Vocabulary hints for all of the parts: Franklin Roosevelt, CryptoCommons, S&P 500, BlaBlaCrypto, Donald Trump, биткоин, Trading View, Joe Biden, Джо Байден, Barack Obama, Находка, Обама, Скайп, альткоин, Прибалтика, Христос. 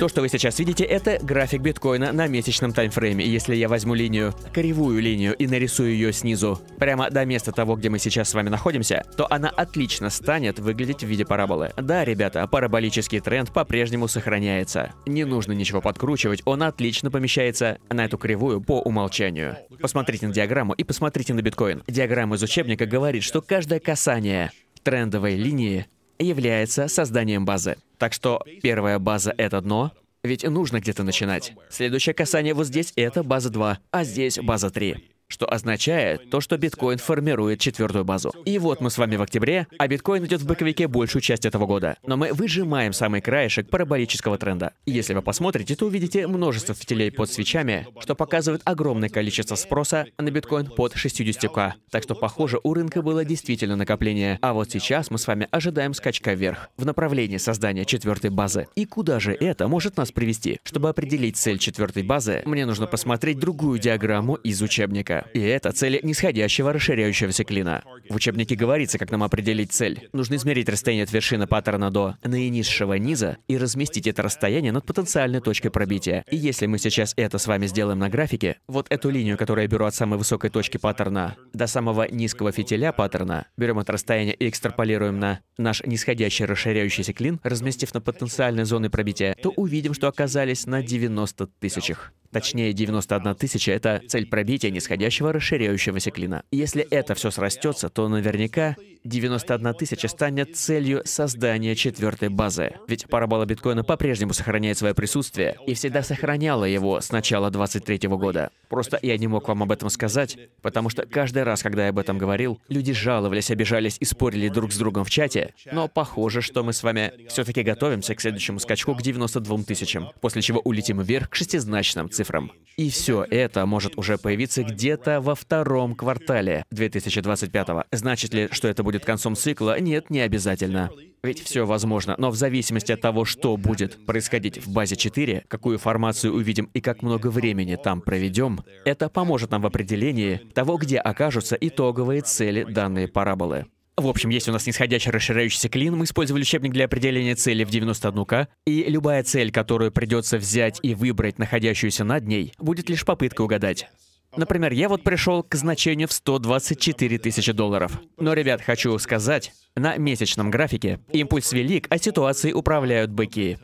То, что вы сейчас видите, это график биткоина на месячном таймфрейме. Если я возьму линию, кривую линию, и нарисую ее снизу, прямо до места того, где мы сейчас с вами находимся, то она отлично станет выглядеть в виде параболы. Да, ребята, параболический тренд по-прежнему сохраняется. Не нужно ничего подкручивать, он отлично помещается на эту кривую по умолчанию. Посмотрите на диаграмму и посмотрите на биткоин. Диаграмма из учебника говорит, что каждое касание трендовой линии является созданием базы. Так что первая база — это дно, ведь нужно где-то начинать. Следующее касание вот здесь — это база 2, а здесь база 3. Что означает то, что биткоин формирует четвертую базу. И вот мы с вами в октябре, а биткоин идет в боковике большую часть этого года. Но мы выжимаем самый краешек параболического тренда. Если вы посмотрите, то увидите множество фитилей под свечами, что показывает огромное количество спроса на биткоин под 60К. Так что, похоже, у рынка было действительно накопление. А вот сейчас мы с вами ожидаем скачка вверх, в направлении создания четвертой базы. И куда же это может нас привести? Чтобы определить цель четвертой базы, мне нужно посмотреть другую диаграмму из учебника. И это цель нисходящего расширяющегося клина. В учебнике говорится, как нам определить цель. Нужно измерить расстояние от вершины паттерна до наинизшего низа и разместить это расстояние над потенциальной точкой пробития. И если мы сейчас это с вами сделаем на графике, вот эту линию, которую я беру от самой высокой точки паттерна до самого низкого фитиля паттерна, берем это расстояние и экстраполируем на наш нисходящий расширяющийся клин, разместив на потенциальной зоны пробития, то увидим, что оказались на 90 тысячах. Точнее, 91 тысяча — это цель пробития нисходящего расширяющегося клина. Если это все срастется, то наверняка 91 тысяча станет целью создания четвертой базы. Ведь парабола биткоина по-прежнему сохраняет свое присутствие и всегда сохраняла его с начала 2023 года. Просто я не мог вам об этом сказать, потому что каждый раз, когда я об этом говорил, люди жаловались, обижались и спорили друг с другом в чате, но похоже, что мы с вами все-таки готовимся к следующему скачку к 92 тысячам, после чего улетим вверх к шестизначным цифрам. И все это может уже появиться где-то во втором квартале 2025-го. Значит ли, что это будет концом цикла? Нет, не обязательно. Ведь все возможно, но в зависимости от того, что будет происходить в базе 4, какую формацию увидим и как много времени там проведем, это поможет нам в определении того, где окажутся итоговые цели данной параболы. В общем, есть у нас нисходящий расширяющийся клин, мы использовали учебник для определения цели в 91К, и любая цель, которую придется взять и выбрать, находящуюся над ней, будет лишь попытка угадать. Например, я вот пришел к значению в 124 тысячи долларов. Но, ребят, хочу сказать, на месячном графике импульс велик, а ситуацией управляют быки.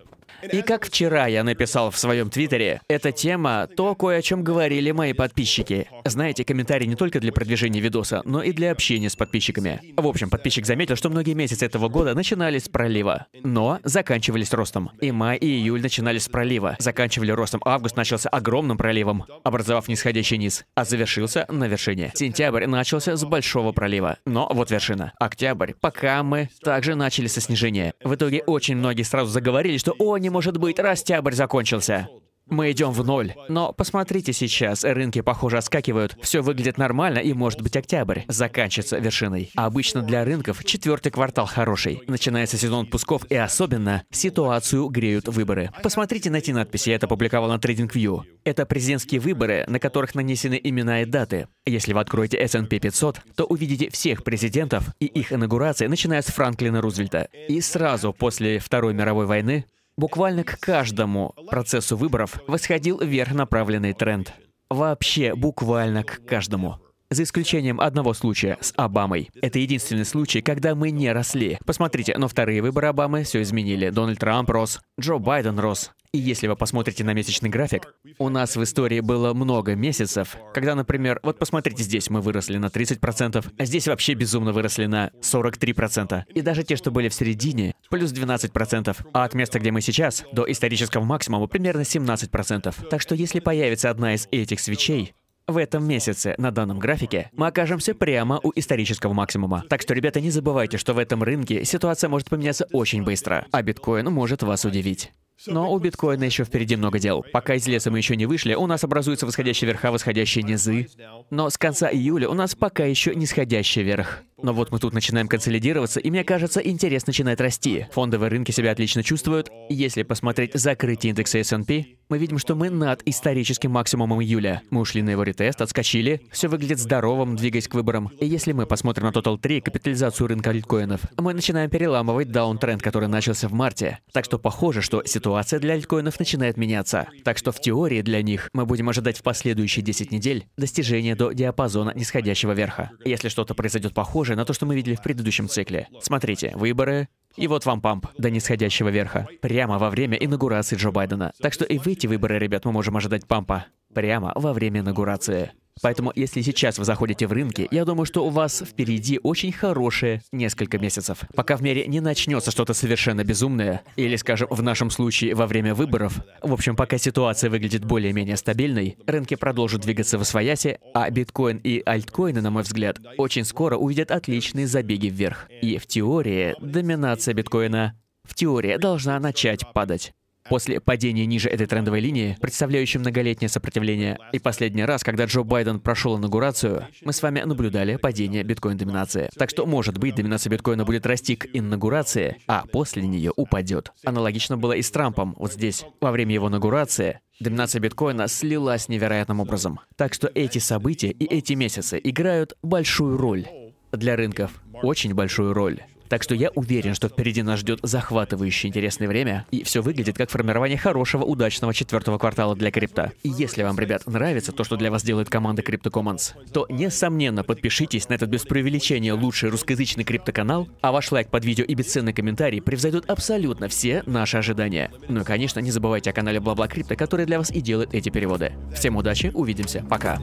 И как вчера я написал в своем твиттере, эта тема — то, кое о чем говорили мои подписчики. Знаете, комментарии не только для продвижения видоса, но и для общения с подписчиками. В общем, подписчик заметил, что многие месяцы этого года начинались с пролива, но заканчивались ростом. И май, и июль начинались с пролива, заканчивали ростом. Август начался огромным проливом, образовав нисходящий низ, а завершился на вершине. Сентябрь начался с большого пролива, но вот вершина. Октябрь, пока мы также начали со снижения. В итоге очень многие сразу заговорили, что «О, не может быть, растябрь закончился». Мы идем в ноль. Но посмотрите сейчас, рынки, похоже, отскакивают. Все выглядит нормально, и, может быть, октябрь заканчивается вершиной. А обычно для рынков четвертый квартал хороший. Начинается сезон отпусков, и особенно ситуацию греют выборы. Посмотрите на эти надписи, я это публиковал на Trading View. Это президентские выборы, на которых нанесены имена и даты. Если вы откроете S&P 500, то увидите всех президентов и их инаугурации, начиная с Франклина Рузвельта. И сразу после Второй мировой войны буквально к каждому процессу выборов восходил вверх направленный тренд. Вообще, буквально к каждому. За исключением одного случая с Обамой. Это единственный случай, когда мы не росли. Посмотрите, но вторые выборы Обамы все изменили. Дональд Трамп рос, Джо Байден рос. И если вы посмотрите на месячный график, у нас в истории было много месяцев, когда, например, вот посмотрите, здесь мы выросли на 30%, а здесь вообще безумно выросли на 43%. И даже те, что были в середине, плюс 12%. А от места, где мы сейчас, до исторического максимума примерно 17%. Так что если появится одна из этих свечей, в этом месяце, на данном графике, мы окажемся прямо у исторического максимума. Так что, ребята, не забывайте, что в этом рынке ситуация может поменяться очень быстро, а биткоин может вас удивить. Но у биткоина еще впереди много дел. Пока из леса мы еще не вышли, у нас образуются восходящие верха, восходящие низы. Но с конца июля у нас пока еще нисходящий верх. Но вот мы тут начинаем консолидироваться, и мне кажется, интерес начинает расти. Фондовые рынки себя отлично чувствуют. Если посмотреть закрытие индекса S&P, мы видим, что мы над историческим максимумом июля. Мы ушли на его ретест, отскочили, все выглядит здоровым, двигаясь к выборам. И если мы посмотрим на Total 3, капитализацию рынка альткоинов, мы начинаем переламывать даунтренд, который начался в марте. Так что похоже, что ситуация для альткоинов начинает меняться. Так что в теории для них мы будем ожидать в последующие 10 недель достижения до диапазона нисходящего верха. Если что-то произойдет похожее на то, что мы видели в предыдущем цикле. Смотрите, выборы, и вот вам памп до нисходящего верха. Прямо во время инаугурации Джо Байдена. Так что и в эти выборы, ребят, мы можем ожидать пампа. Прямо во время инаугурации. Поэтому, если сейчас вы заходите в рынки, я думаю, что у вас впереди очень хорошие несколько месяцев. Пока в мире не начнется что-то совершенно безумное, или, скажем, в нашем случае, во время выборов, в общем, пока ситуация выглядит более-менее стабильной, рынки продолжат двигаться восвояси, а биткоин и альткоины, на мой взгляд, очень скоро увидят отличные забеги вверх. И в теории доминация биткоина, в теории, должна начать падать. После падения ниже этой трендовой линии, представляющей многолетнее сопротивление, и последний раз, когда Джо Байден прошел инаугурацию, мы с вами наблюдали падение биткоин-доминации. Так что, может быть, доминация биткоина будет расти к инаугурации, а после нее упадет. Аналогично было и с Трампом, вот здесь. Во время его инаугурации доминация биткоина слилась невероятным образом. Так что эти события и эти месяцы играют большую роль для рынков. Очень большую роль. Так что я уверен, что впереди нас ждет захватывающее интересное время, и все выглядит как формирование хорошего, удачного четвертого квартала для крипто. И если вам, ребят, нравится то, что для вас делает команда CryptoCommons, то, несомненно, подпишитесь на этот без преувеличения лучший русскоязычный крипто-канал, а ваш лайк под видео и бесценный комментарий превзойдут абсолютно все наши ожидания. Ну и, конечно, не забывайте о канале BlaBlaCrypto, который для вас и делает эти переводы. Всем удачи, увидимся, пока!